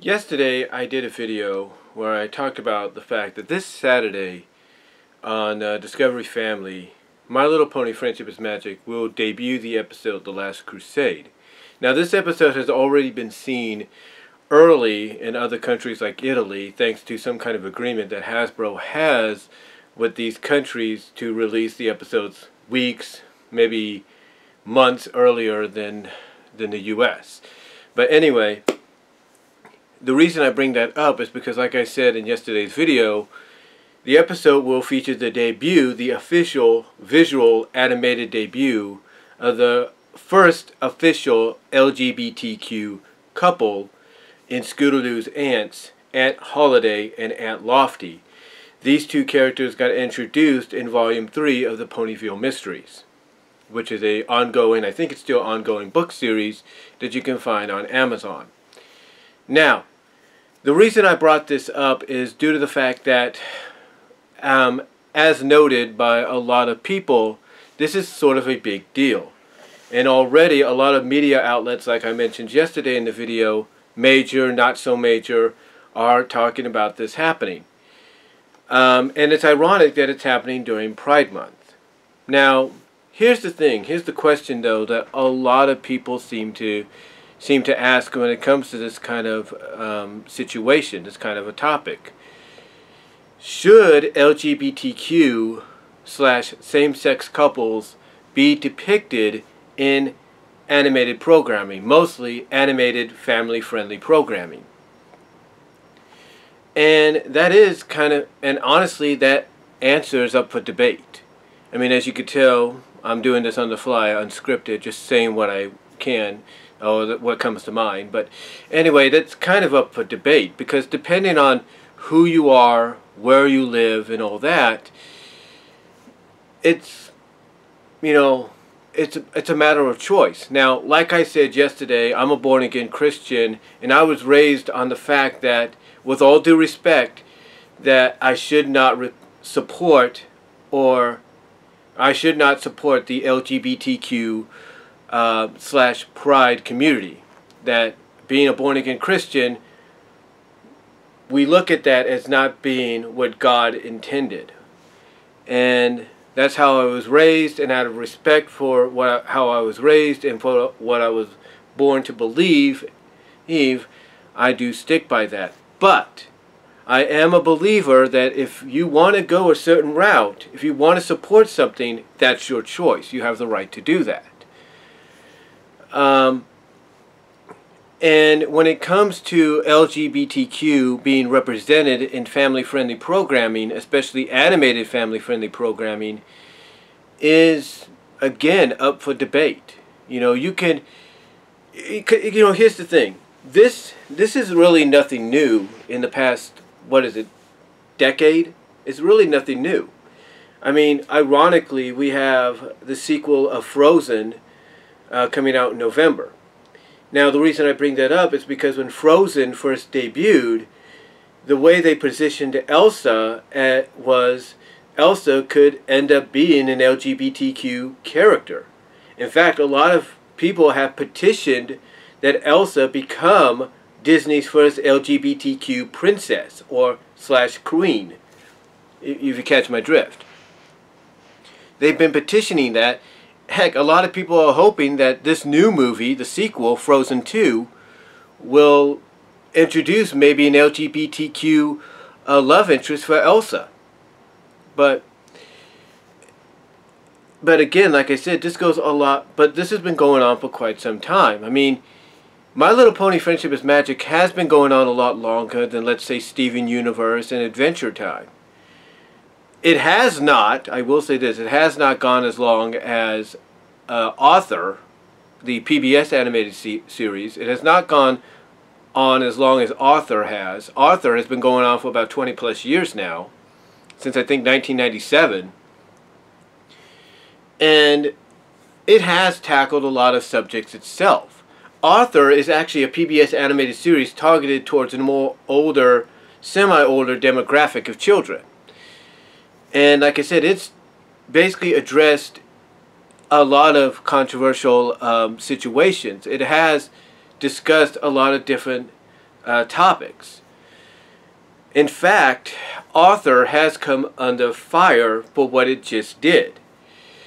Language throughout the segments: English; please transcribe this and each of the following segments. Yesterday I did a video where I talked about the fact that this Saturday on Discovery Family, My Little Pony: Friendship is Magic will debut the episode The Last Crusade. Now this episode has already been seen early in other countries like Italy thanks to some kind of agreement that Hasbro has with these countries to release the episodes weeks, maybe months earlier than the US. But anyway, the reason I bring that up is because, like I said in yesterday's video, the episode will feature the debut, the official visual animated debut of the first official LGBTQ couple in Scootaloo's aunts, Aunt Holiday and Aunt Lofty. These two characters got introduced in Volume 3 of the Ponyville Mysteries, which is a ongoing, I think it's still ongoing, book series that you can find on Amazon. Now, the reason I brought this up is due to the fact that, as noted by a lot of people, this is sort of a big deal. And already a lot of media outlets, like I mentioned yesterday in the video, major, not so major, are talking about this happening. And it's ironic that it's happening during Pride Month. Now, here's the thing, here's the question though that a lot of people seem to ask when it comes to this kind of situation, this kind of a topic. Should LGBTQ/same-sex couples be depicted in animated programming, mostly animated family-friendly programming? And that is kind of, and honestly, that answer is up for debate. I mean, as you could tell, I'm doing this on the fly, unscripted, just saying what I can, or what comes to mind. But anyway, that's kind of up for debate, because depending on who you are, where you live, and all that, it's, you know, it's a matter of choice. Now, like I said yesterday, I'm a born-again Christian, and I was raised on the fact that, with all due respect, that I should not support the LGBTQ slash pride community. That being a born-again Christian, we look at that as not being what God intended. And that's how I was raised, and out of respect for how I was raised and for what I was born to believe, I do stick by that. But I am a believer that if you want to go a certain route, if you want to support something, that's your choice. You have the right to do that. And when it comes to LGBTQ being represented in family-friendly programming, especially animated family-friendly programming, is, again, up for debate. You know, here's the thing. This is really nothing new in the past, decade? It's really nothing new. I mean, ironically, we have the sequel of Frozen coming out in November. Now, the reason I bring that up is because when Frozen first debuted, the way they positioned Elsa was Elsa could end up being an LGBTQ character. In fact, a lot of people have petitioned that Elsa become Disney's first LGBTQ princess or slash queen, if you catch my drift. They've been petitioning that. Heck, a lot of people are hoping that this new movie, the sequel, Frozen 2, will introduce maybe an LGBTQ love interest for Elsa. But again, like I said, this goes a lot, but this has been going on for quite some time. I mean, My Little Pony Friendship is Magic has been going on a lot longer than, let's say, Steven Universe and Adventure Time. It has not, I will say this, it has not gone as long as Arthur, the PBS animated series. It has not gone on as long as Arthur has. Arthur has been going on for about 20 plus years now, since I think 1997. And it has tackled a lot of subjects itself. Arthur is actually a PBS animated series targeted towards a more older, semi-older demographic of children. And like I said, it's basically addressed a lot of controversial situations. It has discussed a lot of different topics. In fact, Arthur has come under fire for what it just did.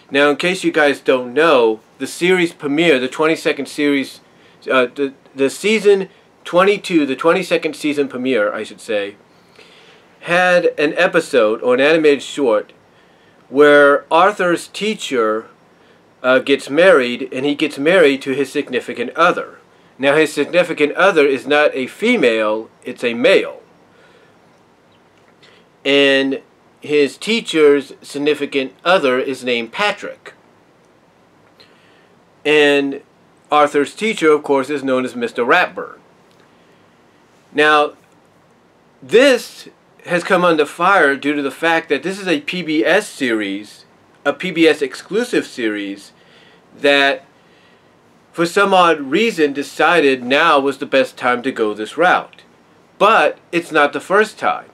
Now, in case you guys don't know, the series premiere, the 22nd series, the season 22, the 22nd season premiere, I should say, had an episode, or an animated short, where Arthur's teacher gets married, and he gets married to his significant other. Now, his significant other is not a female, it's a male. And his teacher's significant other is named Patrick. And Arthur's teacher, of course, is known as Mr. Ratburn. Now, this has come under fire due to the fact that this is a PBS series, a PBS exclusive series, that for some odd reason decided now was the best time to go this route. But it's not the first time.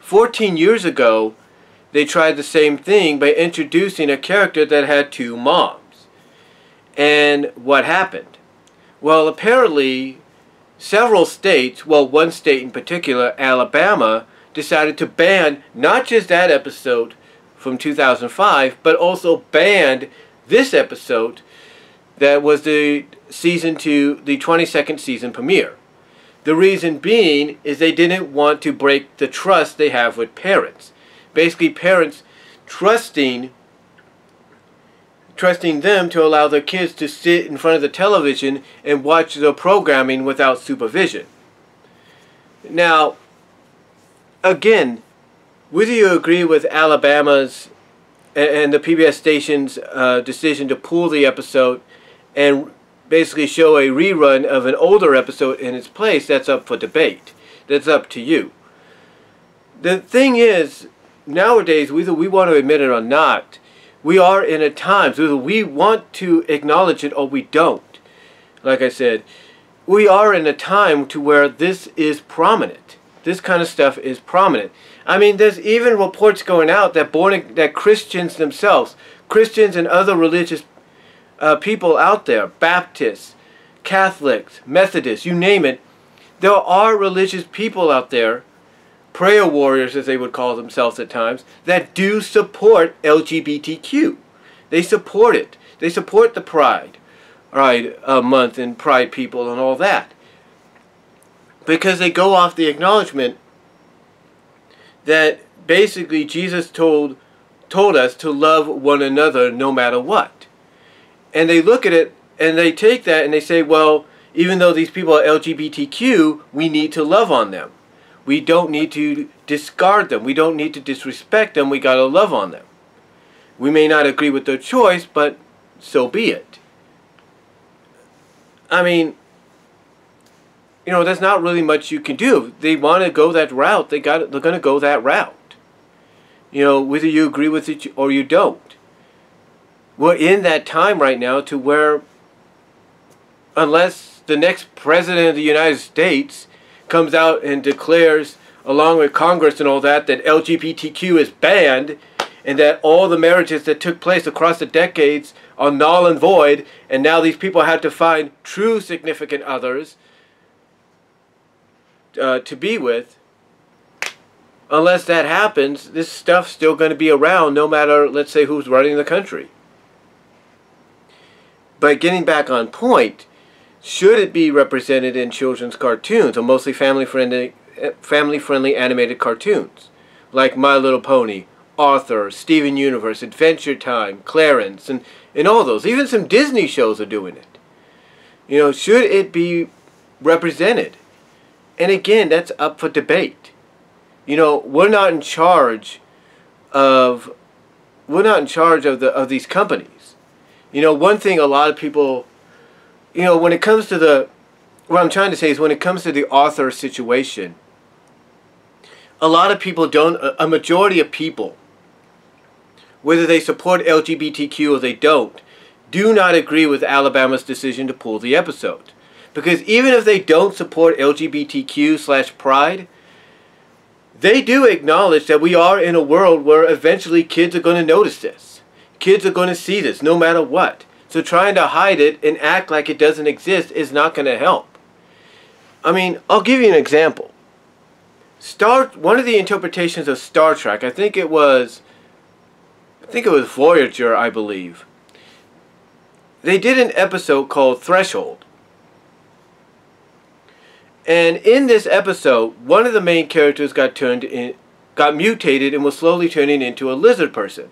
14 years ago, they tried the same thing by introducing a character that had two moms. And what happened? Well, apparently, several states, well, one state in particular, Alabama, decided to ban not just that episode from 2005, but also banned this episode that was the season 2, the 22nd season premiere. The reason being is they didn't want to break the trust they have with parents. Basically, parents trusting them to allow their kids to sit in front of the television and watch their programming without supervision. Now, again, whether you agree with Alabama's and the PBS station's decision to pull the episode and basically show a rerun of an older episode in its place, that's up for debate. That's up to you. The thing is, nowadays, whether we want to admit it or not, we are in a time, whether we want to acknowledge it or we don't. Like I said, we are in a time to where this is prominent. This kind of stuff is prominent. I mean, there's even reports going out that Christians themselves, Christians and other religious people out there, Baptists, Catholics, Methodists, you name it, there are religious people out there, prayer warriors as they would call themselves at times, that do support LGBTQ. They support it. They support the Pride Month and Pride people and all that. Because they go off the acknowledgement that basically Jesus told us to love one another no matter what. And they look at it, and they take that, and they say, well, even though these people are LGBTQ, we need to love on them. We don't need to discard them. We don't need to disrespect them. We gotta love on them. We may not agree with their choice, but so be it. I mean, you know, there's not really much you can do. If they want to go that route, they're going to go that route. You know, whether you agree with it or you don't. We're in that time right now to where, unless the next president of the United States comes out and declares, along with Congress and all that, that LGBTQ is banned and that all the marriages that took place across the decades are null and void, and now these people have to find true significant others to be with, unless that happens, this stuff's still going to be around no matter, let's say, who's running the country. But getting back on point, should it be represented in children's cartoons, or mostly family-friendly animated cartoons, like My Little Pony, Arthur, Steven Universe, Adventure Time, Clarence, and all those? Even some Disney shows are doing it. You know, should it be represented? And again, that's up for debate. You know, we're not in charge of these companies. You know, one thing a lot of people, you know, when it comes to the, what I'm trying to say is when it comes to the Arthur situation, a lot of people don't, a majority of people, whether they support LGBTQ or they don't, do not agree with Alabama's decision to pull the episode. Because even if they don't support LGBTQ/Pride, they do acknowledge that we are in a world where eventually kids are going to notice this. Kids are going to see this no matter what. So trying to hide it and act like it doesn't exist is not going to help. I mean, I'll give you an example. One of the interpretations of Star Trek, I think it was Voyager, I believe. They did an episode called Threshold. And in this episode, one of the main characters got mutated and was slowly turning into a lizard person,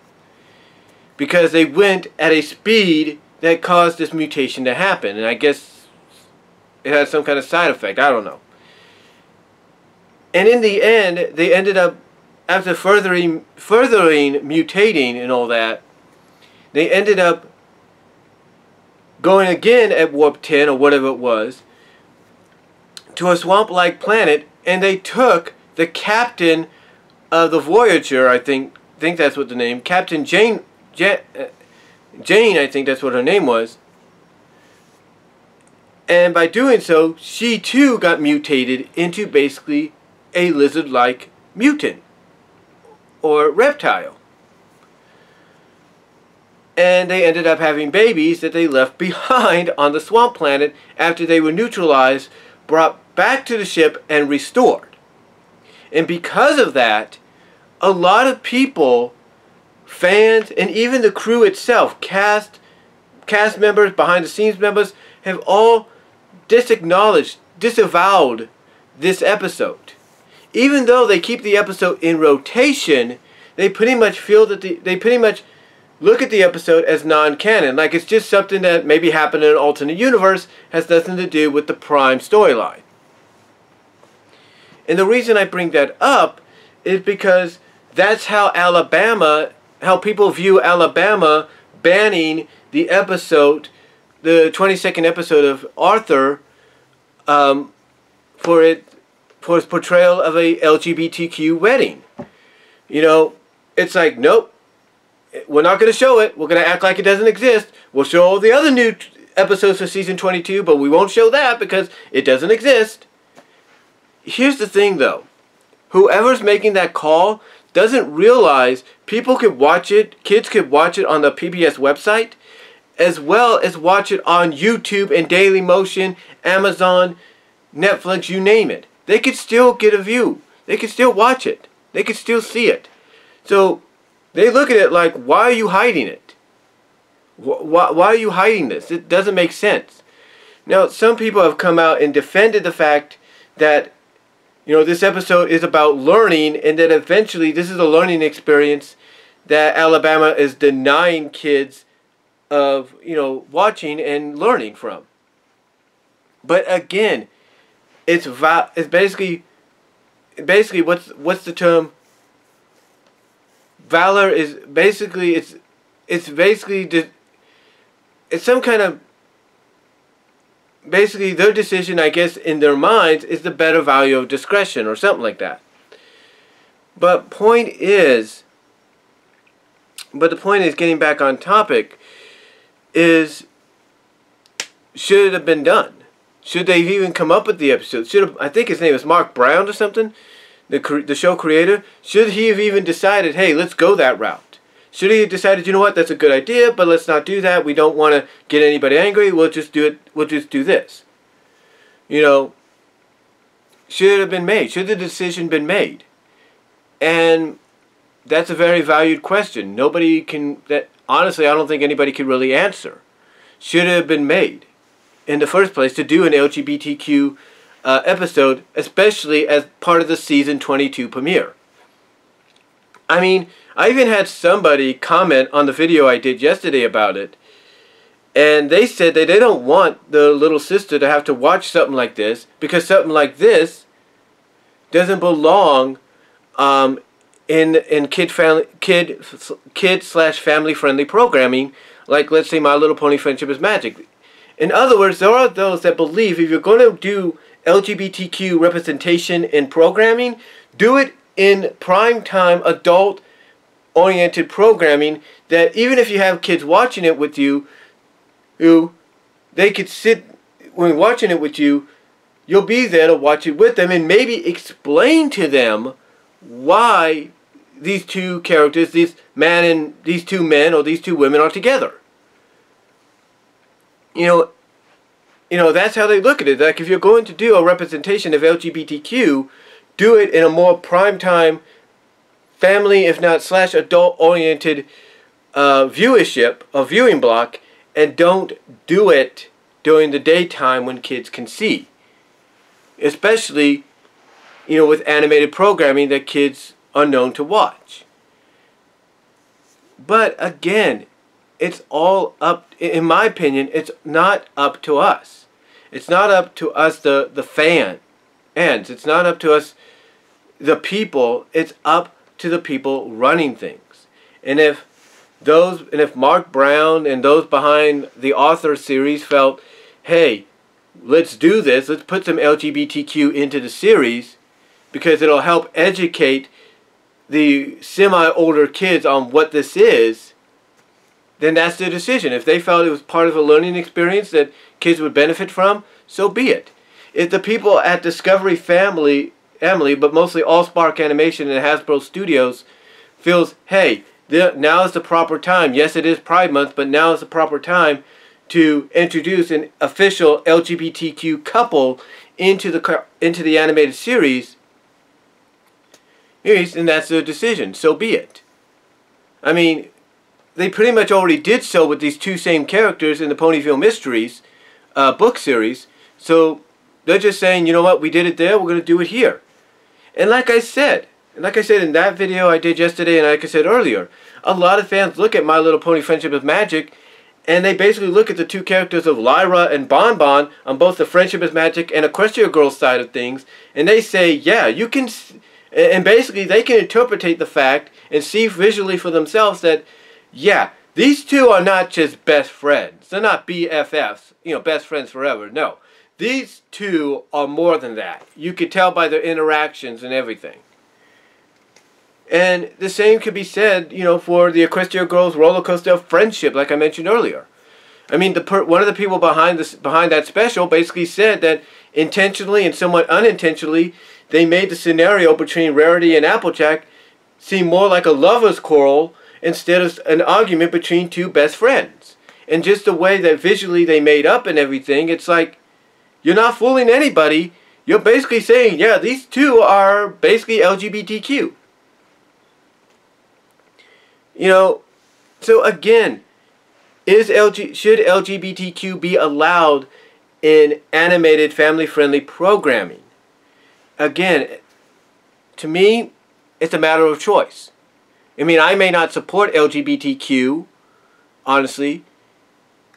because they went at a speed that caused this mutation to happen. And I guess it had some kind of side effect. I don't know. And in the end, they ended up, after mutating and all that, they ended up going again at warp 10 or whatever it was to a swamp-like planet, and they took the captain of the Voyager, I think that's what the name, Captain Jane, I think that's what her name was. And by doing so, she too got mutated into basically a lizard-like mutant or reptile. And they ended up having babies that they left behind on the swamp planet after they were neutralized, brought back to the ship, and restored. And because of that, a lot of people, fans, and even the crew itself, cast members, behind-the-scenes members, have all disavowed this episode. Even though they keep the episode in rotation, they pretty much feel that they pretty much look at the episode as non-canon, like it's just something that maybe happened in an alternate universe, has nothing to do with the prime storyline. And the reason I bring that up is because that's how people view Alabama banning the episode, the 22nd episode of Arthur, for its portrayal of a LGBTQ wedding. You know, it's like, nope. We're not going to show it. We're going to act like it doesn't exist. We'll show all the other new episodes for season 22, but we won't show that because it doesn't exist. Here's the thing, though. Whoever's making that call doesn't realize people could watch it, kids could watch it on the PBS website, as well as watch it on YouTube and Dailymotion, Amazon, Netflix, you name it. They could still get a view. They could still watch it. They could still see it. So they look at it like, why are you hiding it? Why are you hiding this? It doesn't make sense. Now, some people have come out and defended the fact that, you know, this episode is about learning, and that eventually this is a learning experience that Alabama is denying kids of, you know, watching and learning from. But again, it's basically what's the term? Valor is basically, it's some kind of, basically their decision, I guess, in their minds is the better value of discretion or something like that. But the point is, getting back on topic, is should it have been done? Should they even come up with the episode? I think his name is Mark Brown or something. The show creator, should he have even decided, hey, let's go that route? Should he have decided, you know what, that's a good idea, but let's not do that. We don't want to get anybody angry. We'll just do it. We'll just do this. You know, should it have been made? Should the decision been made? And that's a very valued question. Nobody can, that honestly, I don't think anybody can really answer. Should it have been made in the first place to do an LGBTQ episode, especially as part of the season 22 premiere? I mean, I even had somebody comment on the video I did yesterday about it, and they said that they don't want the little sister to have to watch something like this, because something like this doesn't belong in kid/family friendly programming, like, let's say, My Little Pony: Friendship is Magic. In other words, there are those that believe if you're going to do LGBTQ representation in programming, do it in primetime adult-oriented programming, that even if you have kids watching it with you, you'll be there to watch it with them and maybe explain to them why these two characters, these two men or these two women, are together. You know, you know, that's how they look at it. Like, if you're going to do a representation of LGBTQ, do it in a more primetime, family, if not slash adult-oriented viewership, or viewing block, and don't do it during the daytime when kids can see. Especially, you know, with animated programming that kids are known to watch. But again, it's all up, in my opinion, it's not up to us. It's not up to us, the fans. It's not up to us, the people. It's up to the people running things. And if Mark Brown and those behind the Arthur series felt, hey, let's do this, let's put some LGBTQ into the series because it'll help educate the semi-older kids on what this is, then that's their decision. If they felt it was part of a learning experience that kids would benefit from, so be it. If the people at Discovery Family, but mostly AllSpark Animation and Hasbro Studios, feels, hey, now is the proper time. Yes, it is Pride Month, but now is the proper time to introduce an official LGBTQ couple into the animated series, and that's their decision. So be it. I mean, they pretty much already did so with these two same characters in the Ponyville Mysteries book series. So they're just saying, you know what, we did it there, we're going to do it here. And like I said in that video I did yesterday, and like I said earlier, a lot of fans look at My Little Pony Friendship is Magic, and they basically look at the two characters of Lyra and Bon Bon on both the Friendship is Magic and Equestria Girls side of things, and they say, yeah, you can... And basically they can interpretate the fact and see visually for themselves that, yeah, these two are not just best friends. They're not BFFs, you know, best friends forever. No. These two are more than that. You could tell by their interactions and everything. And the same could be said, you know, for the Equestria Girls Rollercoaster of Friendship, like I mentioned earlier. I mean, one of the people behind that special basically said that intentionally and somewhat unintentionally, they made the scenario between Rarity and Applejack seem more like a lover's quarrel instead of an argument between two best friends. And just the way that visually they made up and everything, it's like, you're not fooling anybody. You're basically saying, yeah, these two are basically LGBTQ. You know, so again, should LGBTQ be allowed in animated family-friendly programming? Again, to me, it's a matter of choice. I mean, I may not support LGBTQ, honestly,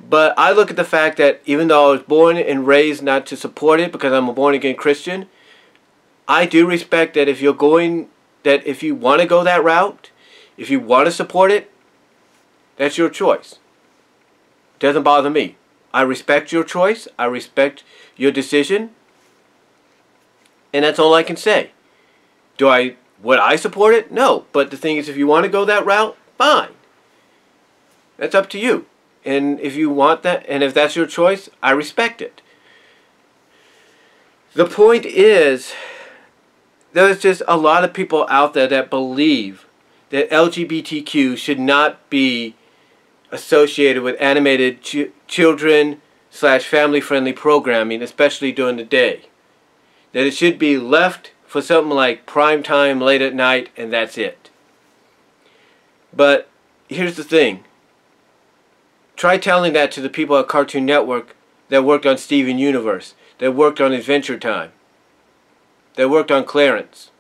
but I look at the fact that even though I was born and raised not to support it because I'm a born-again Christian, I do respect that if you want to go that route, if you want to support it, that's your choice. It doesn't bother me. I respect your choice. I respect your decision. And that's all I can say. Would I support it? No. But the thing is, if you want to go that route, fine. That's up to you. And if you want that, and if that's your choice, I respect it. The point is, there's just a lot of people out there that believe that LGBTQ should not be associated with animated children/family-friendly programming, especially during the day. That it should be left for something like prime time, late at night, and that's it. But here's the thing. Try telling that to the people at Cartoon Network that worked on Steven Universe, that worked on Adventure Time, that worked on Clarence.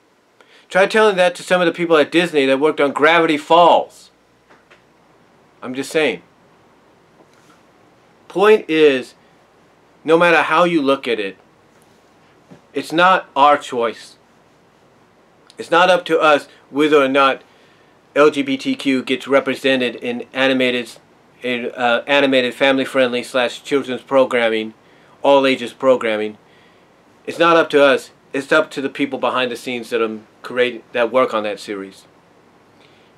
Try telling that to some of the people at Disney that worked on Gravity Falls. I'm just saying. Point is, no matter how you look at it, it's not our choice. It's not up to us whether or not LGBTQ gets represented in animated family-friendly/children's programming, all-ages programming. It's not up to us. It's up to the people behind the scenes that work on that series.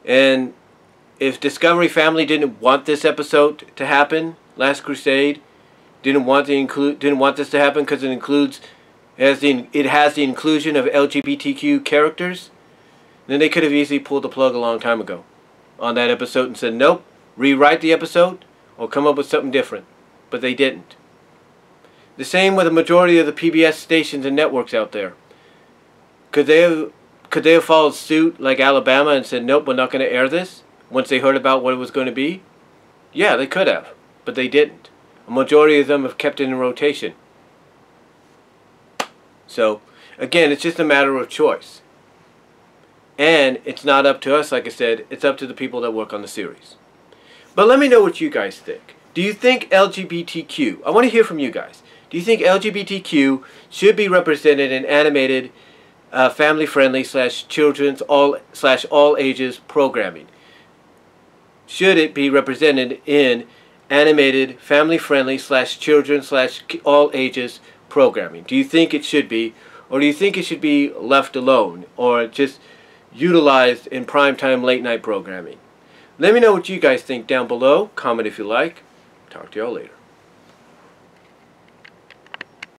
And if Discovery Family didn't want this episode to happen, Last Crusade, didn't want this to happen because it includes... it has the inclusion of LGBTQ characters, then they could have easily pulled the plug a long time ago on that episode and said, nope, rewrite the episode or come up with something different. But they didn't. The same with the majority of the PBS stations and networks out there. Could they have followed suit like Alabama and said, nope, we're not going to air this, once they heard about what it was going to be? Yeah, they could have, but they didn't. A majority of them have kept it in rotation. So, again, it's just a matter of choice. And it's not up to us, like I said, it's up to the people that work on the series. But let me know what you guys think. Do you think LGBTQ, I want to hear from you guys, do you think LGBTQ should be represented in animated, family-friendly / children's all ages programming? Should it be represented in animated, family-friendly / children / all ages programming? Do you think it should be, or do you think it should be left alone or just utilized in primetime late-night programming? Let me know what you guys think down below. Comment if you like. Talk to y'all later.